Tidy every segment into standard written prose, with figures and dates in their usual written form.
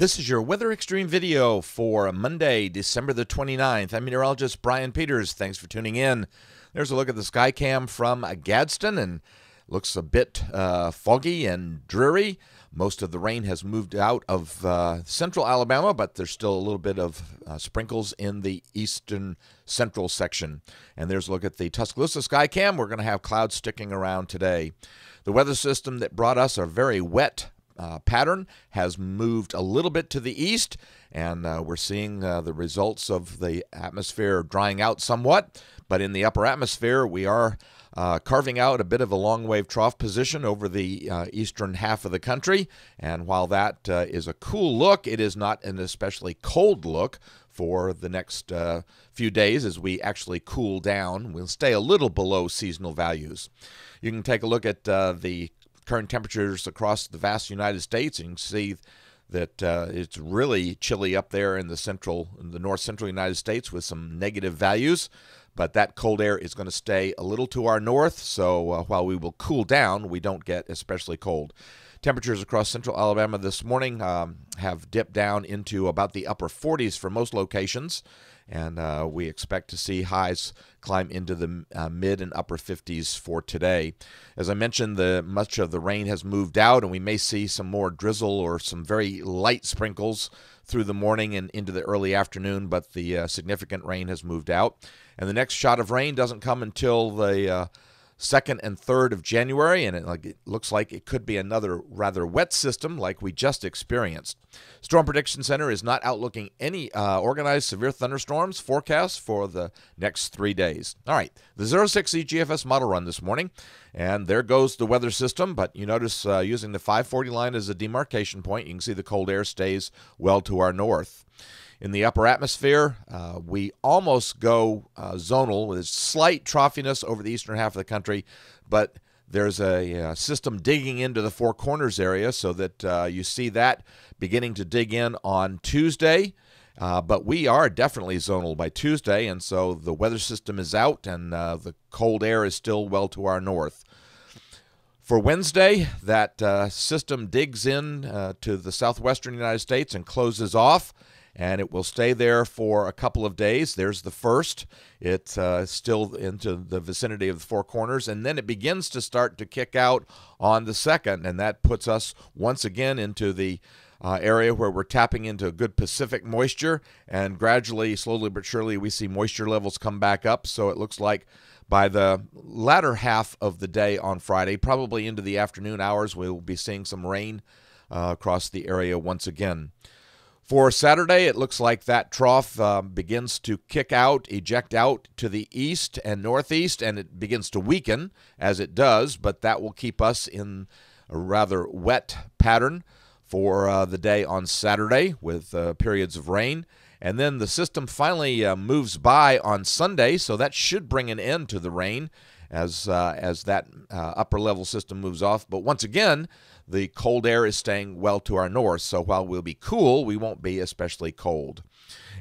This is your Weather Xtreme video for Monday, December the 29th. I'm meteorologist Brian Peters. Thanks for tuning in. There's a look at the sky cam from Gadsden, and looks a bit foggy and dreary. Most of the rain has moved out of central Alabama, but there's still a little bit of sprinkles in the eastern central section. And there's a look at the Tuscaloosa sky cam. We're going to have clouds sticking around today. The weather system that brought us a very wet pattern has moved a little bit to the east, and we're seeing the results of the atmosphere drying out somewhat. But in the upper atmosphere, we are carving out a bit of a long wave trough position over the eastern half of the country. And while that is a cool look, it is not an especially cold look for the next few days as we actually cool down. We'll stay a little below seasonal values. You can take a look at the current temperatures across the vast United States, and you can see that it's really chilly up there in the north central United States with some negative values. But that cold air is going to stay a little to our north, so while we will cool down, we don't get especially cold. Temperatures across central Alabama this morning have dipped down into about the upper 40s for most locations, and we expect to see highs climb into the mid and upper 50s for today. As I mentioned, much of the rain has moved out, and we may see some more drizzle or some very light sprinkles through the morning and into the early afternoon, but the significant rain has moved out. And the next shot of rain doesn't come until the 2nd and 3rd of January, and it looks like it could be another rather wet system like we just experienced. Storm Prediction Center is not outlooking any organized severe thunderstorms forecast for the next 3 days. All right, the 06E GFS model run this morning, and there goes the weather system, but you notice using the 540 line as a demarcation point, you can see the cold air stays well to our north. In the upper atmosphere, we almost go zonal with slight troughiness over the eastern half of the country, but there's a system digging into the Four Corners area, so that you see that beginning to dig in on Tuesday. But we are definitely zonal by Tuesday, and so the weather system is out, and the cold air is still well to our north. For Wednesday, that system digs in to the southwestern United States and closes off, and it will stay there for a couple of days. There's the first. It's still into the vicinity of the Four Corners, and then it begins to start to kick out on the 2nd, and that puts us once again into the area where we're tapping into good Pacific moisture, and gradually, slowly but surely, we see moisture levels come back up, so it looks like by the latter half of the day on Friday, probably into the afternoon hours, we will be seeing some rain across the area once again. For Saturday, it looks like that trough begins to kick out, eject out to the east and northeast, and it begins to weaken as it does, but that will keep us in a rather wet pattern for the day on Saturday with periods of rain. And then the system finally moves by on Sunday, so that should bring an end to the rain as that upper-level system moves off. But once again, the cold air is staying well to our north, so while we'll be cool, we won't be especially cold.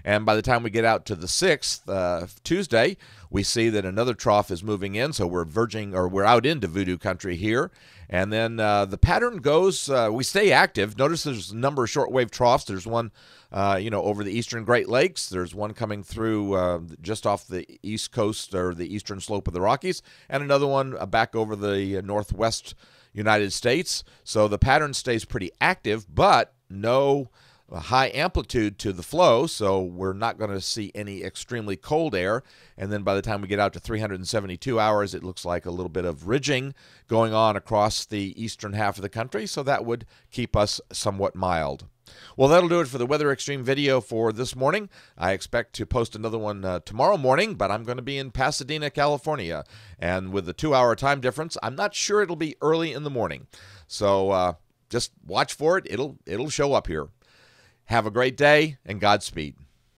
And by the time we get out to the 6th, Tuesday, we see that another trough is moving in, so we're verging, or we're out into voodoo country here. And then the pattern goes, we stay active. Notice there's a number of shortwave troughs. There's one, over the eastern Great Lakes. There's one coming through just off the east coast or the eastern slope of the Rockies, and another one back over the northwest United States. So the pattern stays pretty active, but no high amplitude to the flow, so we're not going to see any extremely cold air. And then by the time we get out to 372 hours, it looks like a little bit of ridging going on across the eastern half of the country, so that would keep us somewhat mild. Well, that'll do it for the Weather Xtreme video for this morning. I expect to post another one tomorrow morning, but I'm going to be in Pasadena, California. And with the 2-hour time difference, I'm not sure it'll be early in the morning. So just watch for it. It'll show up here. Have a great day, and Godspeed.